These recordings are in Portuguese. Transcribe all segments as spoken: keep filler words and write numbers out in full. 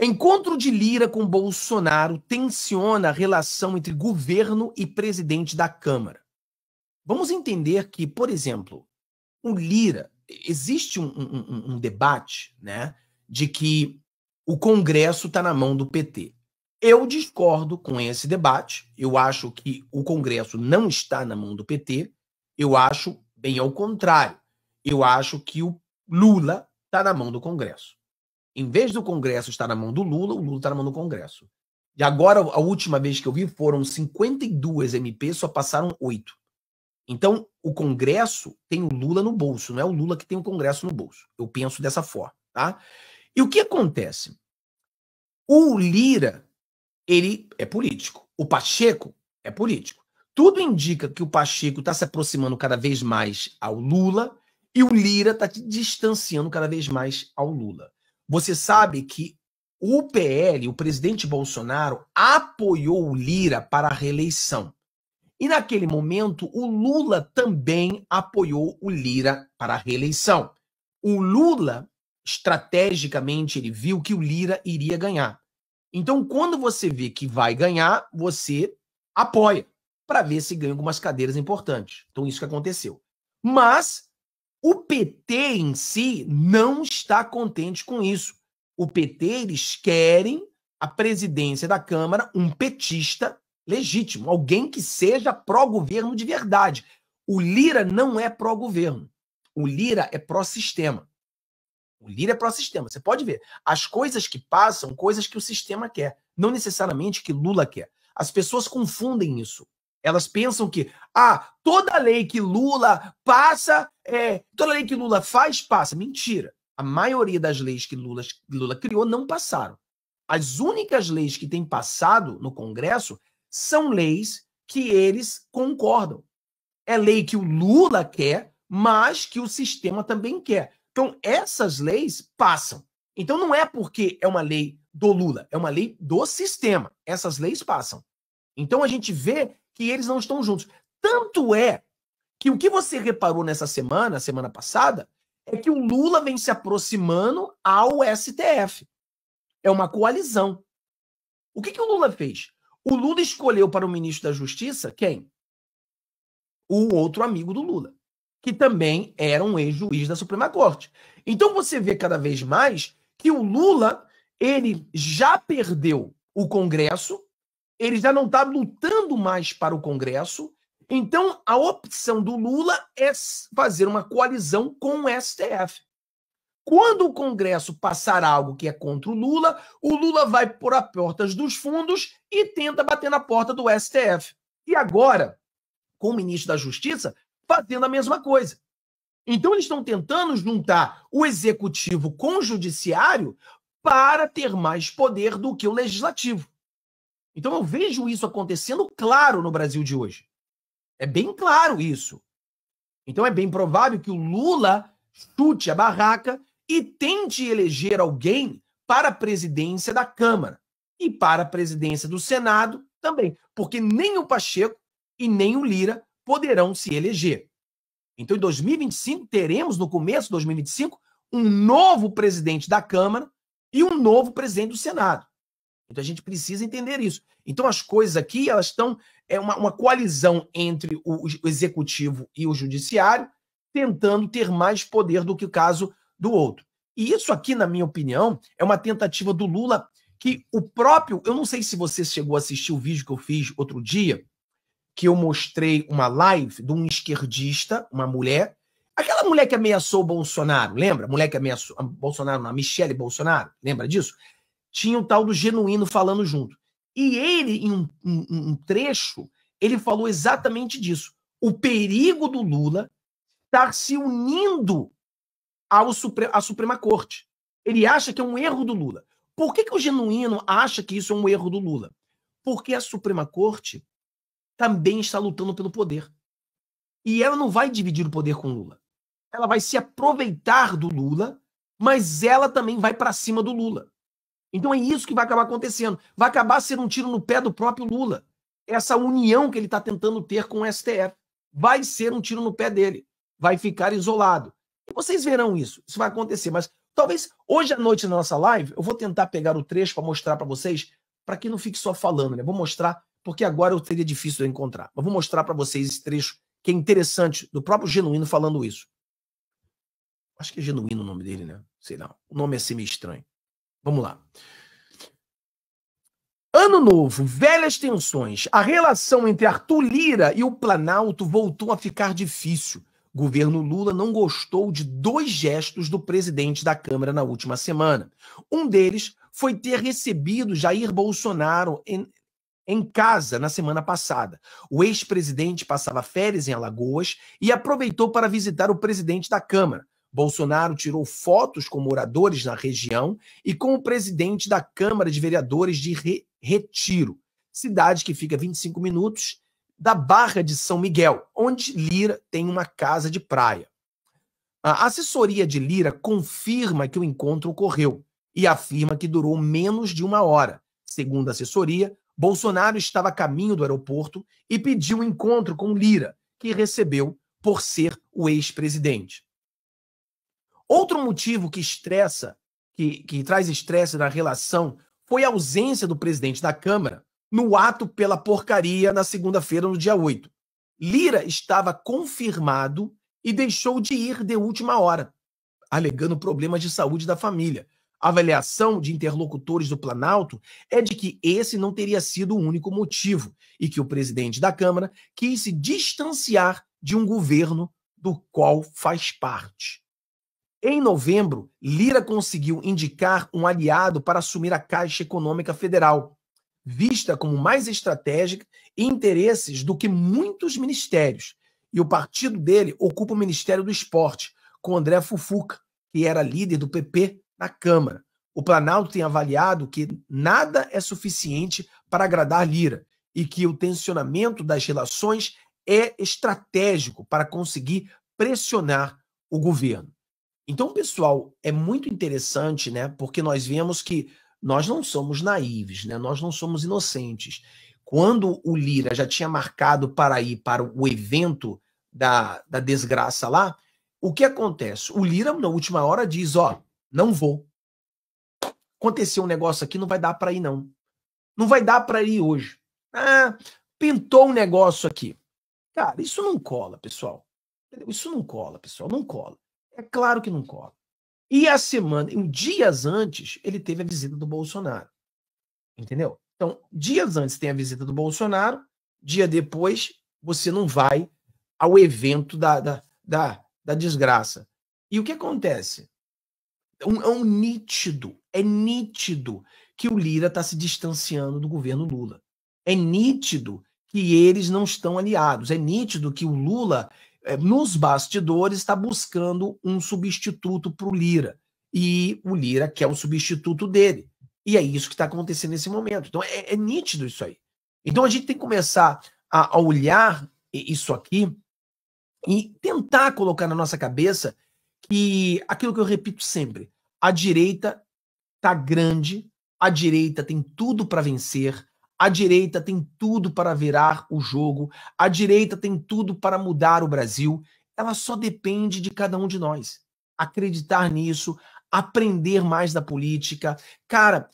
Encontro de Lira com Bolsonaro tensiona a relação entre governo e presidente da Câmara. Vamos entender que, por exemplo, o Lira, existe um, um, um debate, né, de que o Congresso está na mão do P T. Eu discordo com esse debate, eu acho que o Congresso não está na mão do P T, eu acho bem ao contrário, eu acho que o Lula está na mão do Congresso. Em vez do Congresso estar na mão do Lula, o Lula está na mão do Congresso. E agora, a última vez que eu vi, foram cinquenta e duas M P, só passaram oito. Então, o Congresso tem o Lula no bolso, não é o Lula que tem o Congresso no bolso. Eu penso dessa forma, tá? E o que acontece? O Lira, ele é político. O Pacheco é político. Tudo indica que o Pacheco está se aproximando cada vez mais ao Lula e o Lira está se distanciando cada vez mais ao Lula. Você sabe que o P L, o presidente Bolsonaro, apoiou o Lira para a reeleição. E naquele momento, o Lula também apoiou o Lira para a reeleição. O Lula, estrategicamente, ele viu que o Lira iria ganhar. Então, quando você vê que vai ganhar, você apoia para ver se ganha algumas cadeiras importantes. Então, isso que aconteceu. Mas o P T em si não está contente com isso. O P T, eles querem a presidência da Câmara, um petista legítimo, alguém que seja pró-governo de verdade. O Lira não é pró-governo. O Lira é pró-sistema. O Lira é pró-sistema. Você pode ver. As coisas que passam, coisas que o sistema quer. Não necessariamente que Lula quer. As pessoas confundem isso. Elas pensam que, ah, toda lei que Lula passa, é, toda lei que Lula faz, passa. Mentira. A maioria das leis que Lula, Lula criou não passaram. As únicas leis que têm passado no Congresso são leis que eles concordam. É lei que o Lula quer, mas que o sistema também quer. Então, essas leis passam. Então, não é porque é uma lei do Lula, é uma lei do sistema. Essas leis passam. Então, a gente vê que eles não estão juntos. Tanto é que o que você reparou nessa semana, semana passada, é que o Lula vem se aproximando ao S T F. É uma coalizão. O que, que o Lula fez? O Lula escolheu para o ministro da Justiça quem? O outro amigo do Lula, que também era um ex-juiz da Suprema Corte. Então você vê cada vez mais que o Lula, ele já perdeu o Congresso, ele já não está lutando mais para o Congresso, então a opção do Lula é fazer uma coalizão com o S T F. Quando o Congresso passar algo que é contra o Lula, o Lula vai por as portas dos fundos e tenta bater na porta do S T F. E agora, com o ministro da Justiça, fazendo a mesma coisa. Então eles estão tentando juntar o Executivo com o Judiciário para ter mais poder do que o Legislativo. Então eu vejo isso acontecendo claro no Brasil de hoje. É bem claro isso. Então é bem provável que o Lula chute a barraca e tente eleger alguém para a presidência da Câmara e para a presidência do Senado também, porque nem o Pacheco e nem o Lira poderão se eleger. Então, em dois mil e vinte e cinco, teremos, no começo de dois mil e vinte e cinco, um novo presidente da Câmara e um novo presidente do Senado. Então, a gente precisa entender isso. Então, as coisas aqui, elas estão... É uma, uma coalizão entre o, o Executivo e o Judiciário, tentando ter mais poder do que o caso do outro. E isso aqui, na minha opinião, é uma tentativa do Lula que o próprio... Eu não sei se você chegou a assistir o vídeo que eu fiz outro dia, que eu mostrei uma live de um esquerdista, uma mulher, aquela mulher que ameaçou o Bolsonaro, lembra? A mulher que ameaçou o Bolsonaro, a Michelle Bolsonaro, lembra disso? Tinha o tal do Genuíno falando junto. E ele, em um, um, um trecho, ele falou exatamente disso. O perigo do Lula estar se unindo ao Supre- à Suprema Corte. Ele acha que é um erro do Lula. Por que, que o Genuíno acha que isso é um erro do Lula? Porque a Suprema Corte também está lutando pelo poder. E ela não vai dividir o poder com o Lula. Ela vai se aproveitar do Lula, mas ela também vai para cima do Lula. Então é isso que vai acabar acontecendo. Vai acabar sendo um tiro no pé do próprio Lula. Essa união que ele está tentando ter com o S T F vai ser um tiro no pé dele. Vai ficar isolado. E vocês verão isso. Isso vai acontecer. Mas Talvez hoje à noite na nossa live, eu vou tentar pegar o trecho para mostrar para vocês, para que não fique só falando, né? Vou mostrar, porque agora eu seria difícil de encontrar. Mas vou mostrar para vocês esse trecho, que é interessante, do próprio Genuíno falando isso. Acho que é Genuíno o nome dele, né? Sei lá, o nome é assim meio estranho. Vamos lá. Ano novo, velhas tensões. A relação entre Arthur Lira e o Planalto voltou a ficar difícil. Governo Lula não gostou de dois gestos do presidente da Câmara na última semana. Um deles foi ter recebido Jair Bolsonaro em, em casa na semana passada. O ex-presidente passava férias em Alagoas e aproveitou para visitar o presidente da Câmara. Bolsonaro tirou fotos com moradores na região e com o presidente da Câmara de Vereadores de Re- Retiro, cidade que fica a vinte e cinco minutos da Barra de São Miguel, onde Lira tem uma casa de praia. A assessoria de Lira confirma que o encontro ocorreu e afirma que durou menos de uma hora. Segundo a assessoria, Bolsonaro estava a caminho do aeroporto e pediu um encontro com Lira, que recebeu por ser o ex-presidente. Outro motivo que estressa, que, que traz estresse na relação, foi a ausência do presidente da Câmara no ato pela porcaria na segunda-feira, no dia oito. Lira estava confirmado e deixou de ir de última hora, alegando problemas de saúde da família. A avaliação de interlocutores do Planalto é de que esse não teria sido o único motivo e que o presidente da Câmara quis se distanciar de um governo do qual faz parte. Em novembro, Lira conseguiu indicar um aliado para assumir a Caixa Econômica Federal, vista como mais estratégica e interesses do que muitos ministérios. E o partido dele ocupa o Ministério do Esporte, com André Fufuca, que era líder do P P na Câmara. O Planalto tem avaliado que nada é suficiente para agradar Lira e que o tensionamento das relações é estratégico para conseguir pressionar o governo. Então, pessoal, é muito interessante, né? Porque nós vemos que nós não somos naíves, né? Nós não somos inocentes. Quando o Lira já tinha marcado para ir para o evento da, da desgraça lá, o que acontece? O Lira, na última hora, diz, ó, não vou. Aconteceu um negócio aqui, não vai dar para ir, não. Não vai dar para ir hoje. Ah, pintou um negócio aqui. Cara, isso não cola, pessoal. Isso não cola, pessoal, não cola. É claro que não cola. E a semana, dias antes, ele teve a visita do Bolsonaro. Entendeu? Então, dias antes tem a visita do Bolsonaro, dia depois você não vai ao evento da, da, da, da desgraça. E o que acontece? É um, é um nítido, é nítido que o Lira está se distanciando do governo Lula. É nítido que eles não estão aliados. É nítido que o Lula... nos bastidores, está buscando um substituto para o Lira. E o Lira quer o substituto dele. E é isso que está acontecendo nesse momento. Então, é, é nítido isso aí. Então, a gente tem que começar a, a olhar isso aqui e tentar colocar na nossa cabeça que aquilo que eu repito sempre, a direita está grande, a direita tem tudo para vencer, a direita tem tudo para virar o jogo, a direita tem tudo para mudar o Brasil, ela só depende de cada um de nós. Acreditar nisso, aprender mais da política, cara,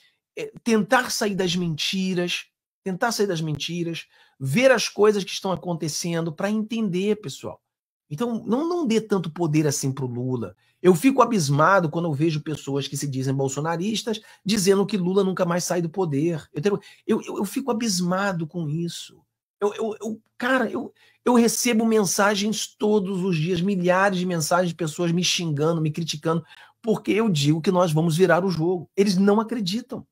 tentar sair das mentiras, tentar sair das mentiras, ver as coisas que estão acontecendo para entender, pessoal. Então, não, não dê tanto poder assim pro Lula. Eu fico abismado quando eu vejo pessoas que se dizem bolsonaristas dizendo que Lula nunca mais sai do poder. Eu, eu, eu fico abismado com isso. Eu, eu, eu, cara, eu, eu recebo mensagens todos os dias, milhares de mensagens de pessoas me xingando, me criticando, porque eu digo que nós vamos virar o jogo. Eles não acreditam.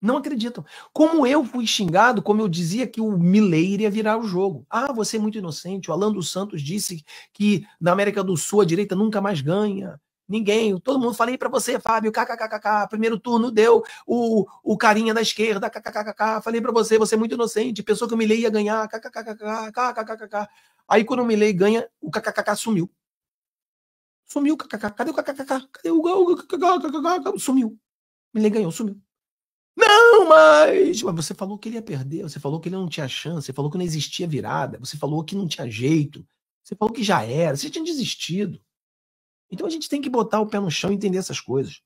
Não acreditam. Como eu fui xingado, como eu dizia que o Milei iria virar o jogo. Ah, você é muito inocente. O Alan dos Santos disse que na América do Sul a direita nunca mais ganha. Ninguém. Todo mundo falei para você, Fábio, kkkk. Primeiro turno deu o, o carinha da esquerda, kkkk. Falei para você, você é muito inocente. Pensou que o Milei ia ganhar, kkkk, kkkk. Aí quando o Milei ganha, o kkkk sumiu. Sumiu, kkk. Cadê o kkk? Cadê o kkk? Sumiu. Milei ganhou, sumiu. Não, mas... mas você falou que ele ia perder, você falou que ele não tinha chance, você falou que não existia virada, você falou que não tinha jeito, você falou que já era, você tinha desistido. Então a gente tem que botar o pé no chão e entender essas coisas.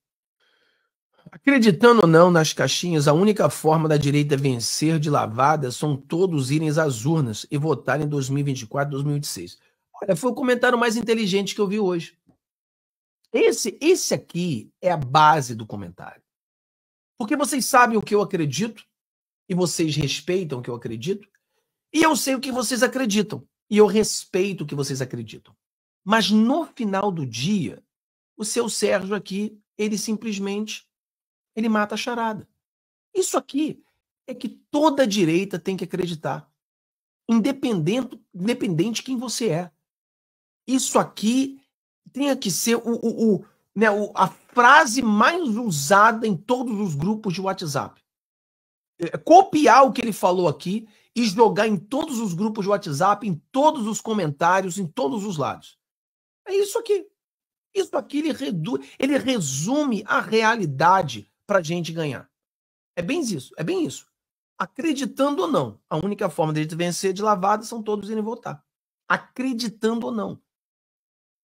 Acreditando ou não nas caixinhas, a única forma da direita vencer de lavada são todos irem às urnas e votarem em dois mil e vinte e quatro, dois mil e vinte e seis. Olha, foi o comentário mais inteligente que eu vi hoje. Esse, esse aqui é a base do comentário. Porque vocês sabem o que eu acredito e vocês respeitam o que eu acredito e eu sei o que vocês acreditam e eu respeito o que vocês acreditam. Mas no final do dia, o seu Sérgio aqui, ele simplesmente ele mata a charada. Isso aqui é que toda direita tem que acreditar, independente, independente de quem você é. Isso aqui tem que ser o, o, o, né, o, a frase mais usada em todos os grupos de WhatsApp. É copiar o que ele falou aqui e jogar em todos os grupos de WhatsApp, em todos os comentários, em todos os lados. É isso aqui. Isso aqui ele, redu... ele resume a realidade para a gente ganhar. É bem isso, é bem isso. Acreditando ou não, a única forma de vencer de lavada são todos irem votar. Acreditando ou não.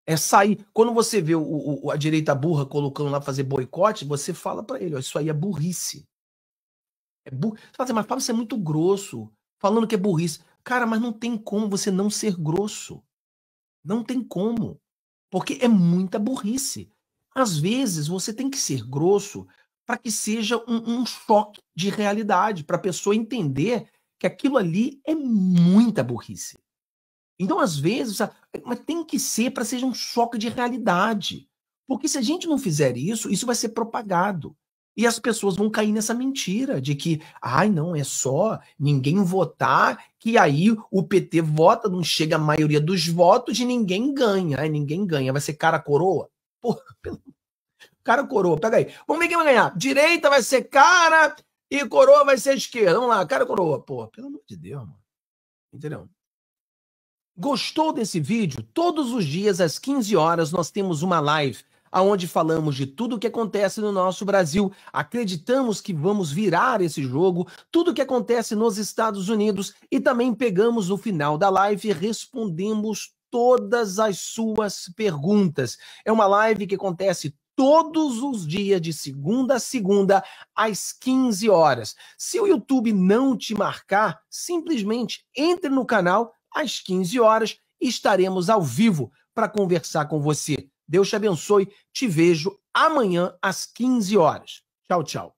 É sair. Quando você vê o, o, a direita burra colocando lá fazer boicote, você fala para ele, ó, isso aí é burrice. É bur... Você fala assim, mas Pablo, você é muito grosso, falando que é burrice. Cara, mas não tem como você não ser grosso. Não tem como. Porque é muita burrice. Às vezes você tem que ser grosso para que seja um, um choque de realidade, para a pessoa entender que aquilo ali é muita burrice. Então, às vezes, mas tem que ser para seja um choque de realidade. Porque se a gente não fizer isso, isso vai ser propagado. E as pessoas vão cair nessa mentira de que, ai, não, é só ninguém votar, que aí o P T vota, não chega a maioria dos votos e ninguém ganha. Ai, ninguém ganha. Vai ser cara-coroa? Porra, pelo... cara-coroa, pega aí. Vamos ver quem vai ganhar. Direita vai ser cara e coroa vai ser esquerda. Vamos lá, cara-coroa. Porra, pelo amor de Deus, mano. Entendeu? Gostou desse vídeo? Todos os dias, às quinze horas, nós temos uma live aonde falamos de tudo o que acontece no nosso Brasil, acreditamos que vamos virar esse jogo, tudo o que acontece nos Estados Unidos e também pegamos no final da live e respondemos todas as suas perguntas. É uma live que acontece todos os dias, de segunda a segunda, às quinze horas. Se o YouTube não te marcar, simplesmente entre no canal às quinze horas e estaremos ao vivo para conversar com você. Deus te abençoe. Te vejo amanhã às quinze horas. Tchau, tchau.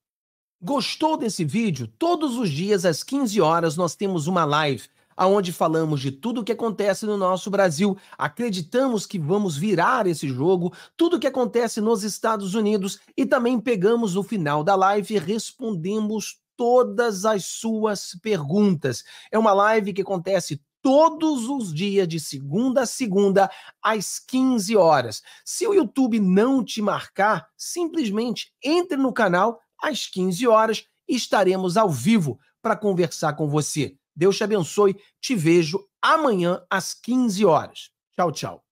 Gostou desse vídeo? Todos os dias às quinze horas nós temos uma live aonde falamos de tudo o que acontece no nosso Brasil, acreditamos que vamos virar esse jogo, tudo o que acontece nos Estados Unidos e também pegamos no final da live e respondemos todas as suas perguntas. É uma live que acontece todos os dias, de segunda a segunda, às quinze horas. Se o YouTube não te marcar, simplesmente entre no canal às quinze horas e estaremos ao vivo para conversar com você. Deus te abençoe. Te vejo amanhã às quinze horas. Tchau, tchau.